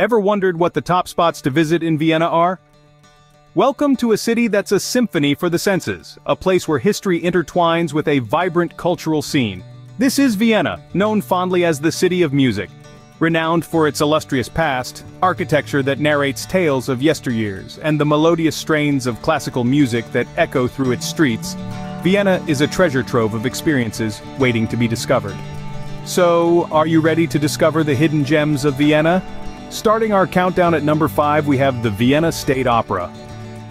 Ever wondered what the top spots to visit in Vienna are? Welcome to a city that's a symphony for the senses, a place where history intertwines with a vibrant cultural scene. This is Vienna, known fondly as the City of Music, renowned for its illustrious past, architecture that narrates tales of yesteryears, and the melodious strains of classical music that echo through its streets. Vienna is a treasure trove of experiences waiting to be discovered. So, are you ready to discover the hidden gems of Vienna? Starting our countdown at number 5, we have the Vienna State Opera.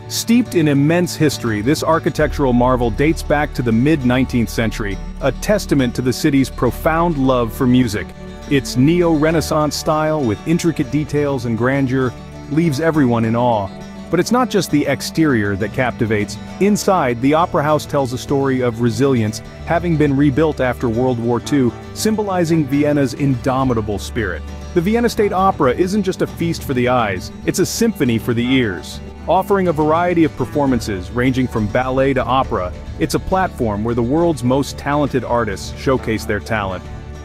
Steeped in immense history, this architectural marvel dates back to the mid-19th century, a testament to the city's profound love for music. Its neo-Renaissance style, with intricate details and grandeur, leaves everyone in awe. But it's not just the exterior that captivates. Inside, the opera house tells a story of resilience, having been rebuilt after World War II, symbolizing Vienna's indomitable spirit. The Vienna State Opera isn't just a feast for the eyes, it's a symphony for the ears. Offering a variety of performances, ranging from ballet to opera, it's a platform where the world's most talented artists showcase their talent.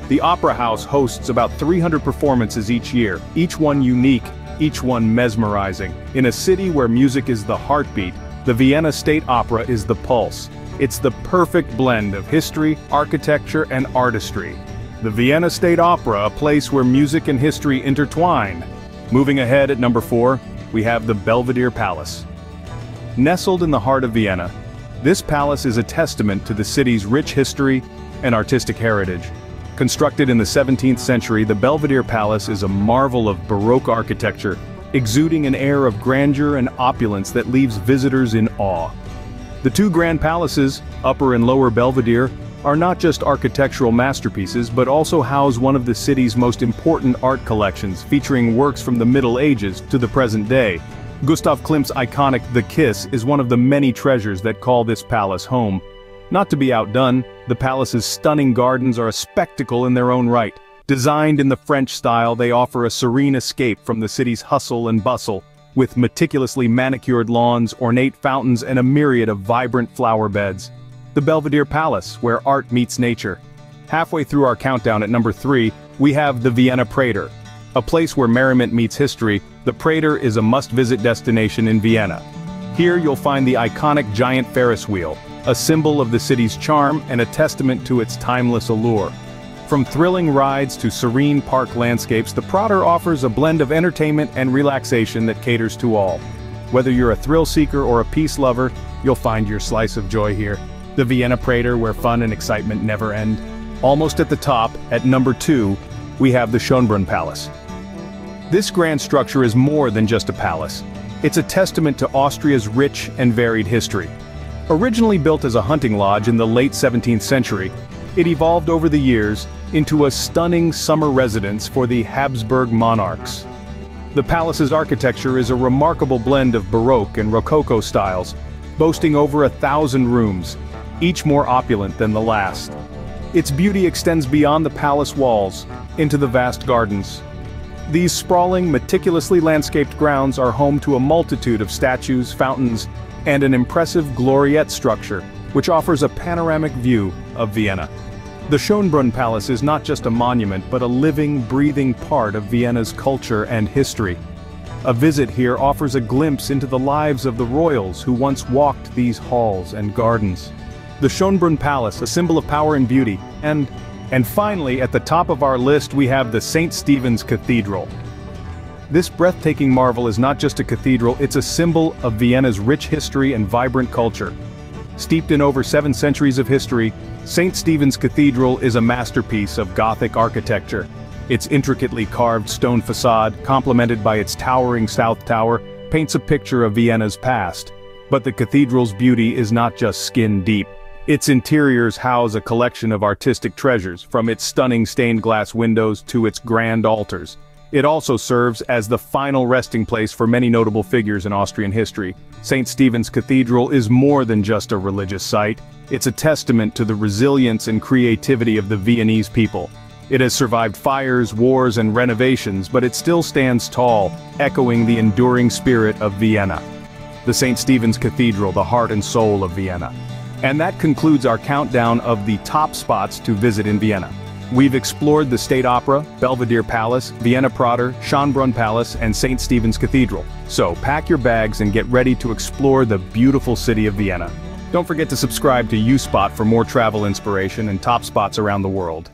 The opera house hosts about 300 performances each year, each one unique, each one mesmerizing. In a city where music is the heartbeat, the Vienna State Opera is the pulse. It's the perfect blend of history, architecture, and artistry. The Vienna State Opera, a place where music and history intertwine. Moving ahead at number 4, we have the Belvedere Palace. Nestled in the heart of Vienna, this palace is a testament to the city's rich history and artistic heritage. Constructed in the 17th century, the Belvedere Palace is a marvel of Baroque architecture, exuding an air of grandeur and opulence that leaves visitors in awe. The two grand palaces, Upper and Lower Belvedere, are not just architectural masterpieces but also house one of the city's most important art collections, featuring works from the Middle Ages to the present day. Gustav Klimt's iconic The Kiss is one of the many treasures that call this palace home. Not to be outdone, the palace's stunning gardens are a spectacle in their own right. Designed in the French style, they offer a serene escape from the city's hustle and bustle, with meticulously manicured lawns, ornate fountains, and a myriad of vibrant flower beds. The Belvedere Palace, where art meets nature. Halfway through our countdown at number 3, we have the Vienna Prater. A place where merriment meets history, the Prater is a must-visit destination in Vienna. Here you'll find the iconic giant Ferris wheel, a symbol of the city's charm and a testament to its timeless allure. From thrilling rides to serene park landscapes, the Prater offers a blend of entertainment and relaxation that caters to all. Whether you're a thrill seeker or a peace lover, you'll find your slice of joy here. The Vienna Prater, where fun and excitement never end. Almost at the top, at number 2, we have the Schönbrunn Palace. This grand structure is more than just a palace. It's a testament to Austria's rich and varied history. Originally built as a hunting lodge in the late 17th century, it evolved over the years into a stunning summer residence for the Habsburg monarchs. The palace's architecture is a remarkable blend of Baroque and Rococo styles, boasting over 1,000 rooms, each more opulent than the last. Its beauty extends beyond the palace walls, into the vast gardens. These sprawling, meticulously landscaped grounds are home to a multitude of statues, fountains, and an impressive gloriette structure, which offers a panoramic view of Vienna. The Schönbrunn Palace is not just a monument but a living, breathing part of Vienna's culture and history. A visit here offers a glimpse into the lives of the royals who once walked these halls and gardens. The Schönbrunn Palace, a symbol of power and beauty, and finally, at the top of our list, we have the St. Stephen's Cathedral. This breathtaking marvel is not just a cathedral, it's a symbol of Vienna's rich history and vibrant culture. Steeped in over 7 centuries of history, St. Stephen's Cathedral is a masterpiece of Gothic architecture. Its intricately carved stone facade, complemented by its towering South Tower, paints a picture of Vienna's past. But the cathedral's beauty is not just skin deep. Its interiors house a collection of artistic treasures, from its stunning stained glass windows to its grand altars. It also serves as the final resting place for many notable figures in Austrian history. St. Stephen's Cathedral is more than just a religious site. It's a testament to the resilience and creativity of the Viennese people. It has survived fires, wars, and renovations, but it still stands tall, echoing the enduring spirit of Vienna. The St. Stephen's Cathedral, the heart and soul of Vienna. And that concludes our countdown of the top spots to visit in Vienna. We've explored the State Opera, Belvedere Palace, Vienna Prater, Schönbrunn Palace, and St. Stephen's Cathedral. So pack your bags and get ready to explore the beautiful city of Vienna. Don't forget to subscribe to YouSpot for more travel inspiration and top spots around the world.